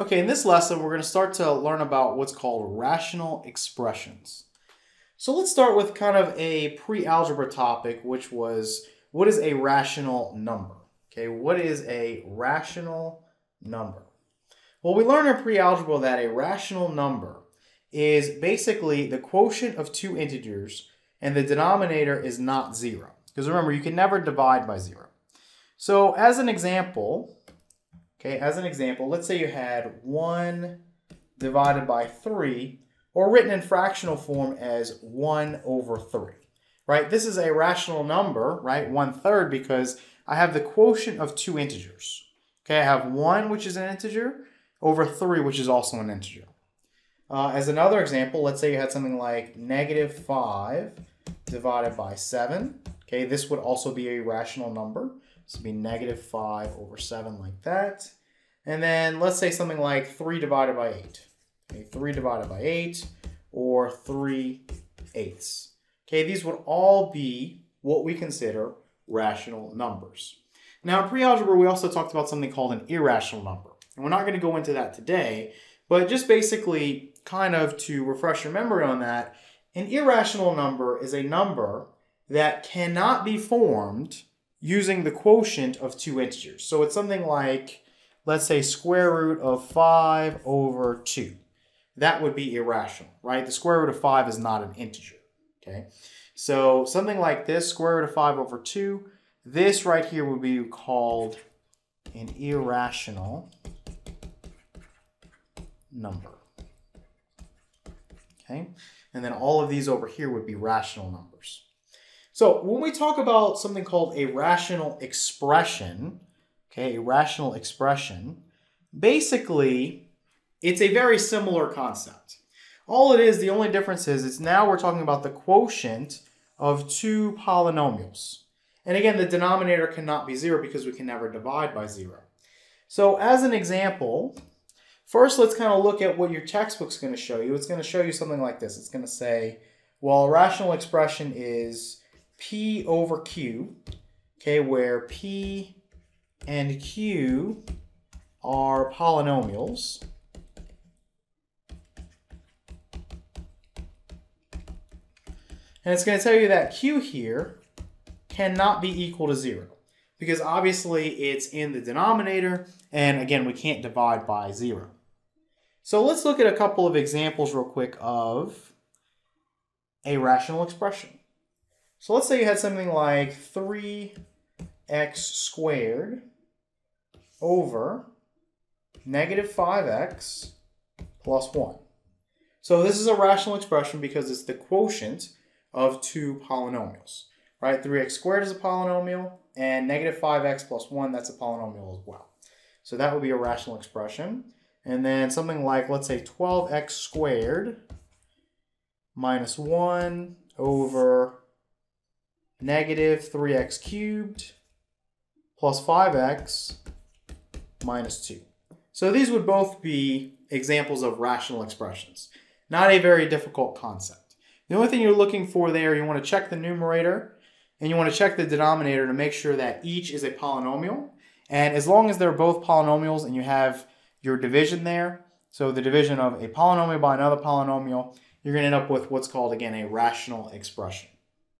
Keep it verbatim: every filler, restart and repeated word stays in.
Okay, in this lesson, we're going to start to learn about what's called rational expressions. So let's start with kind of a pre-algebra topic, which was, what is a rational number? Okay, what is a rational number? Well, we learned in pre-algebra that a rational number is basically the quotient of two integers and the denominator is not zero. Because remember, you can never divide by zero. So as an example, okay, as an example, let's say you had one divided by three, or written in fractional form as one over three, right? This is a rational number, right? One third, because I have the quotient of two integers. Okay, I have one, which is an integer, over three, which is also an integer. Uh, as another example, let's say you had something like negative five divided by seven. Okay, this would also be a rational number. So it'd be negative five over seven like that. And then let's say something like three divided by eight. Okay, three divided by eight or three eighths. Okay, these would all be what we consider rational numbers. Now in pre-algebra, we also talked about something called an irrational number. And we're not going to go into that today, but just basically kind of to refresh your memory on that, an irrational number is a number that cannot be formed using the quotient of two integers. So it's something like, let's say square root of five over two. That would be irrational, right? The square root of five is not an integer, okay? So something like this, square root of five over two, this right here would be called an irrational number, okay? And then all of these over here would be rational numbers. So when we talk about something called a rational expression, okay, a rational expression, basically it's a very similar concept. All it is, the only difference is, it's now we're talking about the quotient of two polynomials. And again, the denominator cannot be zero because we can never divide by zero. So as an example, first let's kind of look at what your textbook's going to show you. It's going to show you something like this. It's going to say, well, a rational expression is P over Q, okay, where P and Q are polynomials. And it's going to tell you that Q here cannot be equal to zero because obviously it's in the denominator and again we can't divide by zero. So let's look at a couple of examples real quick of a rational expression. So let's say you had something like three x squared over negative five x plus one. So this is a rational expression because it's the quotient of two polynomials, right? three x squared is a polynomial and negative five x plus one, that's a polynomial as well. So that would be a rational expression. And then something like, let's say twelve x squared minus one over negative three x cubed plus five x minus two. So these would both be examples of rational expressions. Not a very difficult concept. The only thing you're looking for there, you want to check the numerator and you want to check the denominator to make sure that each is a polynomial. And as long as they're both polynomials and you have your division there, so the division of a polynomial by another polynomial, you're going to end up with what's called, again, a rational expression.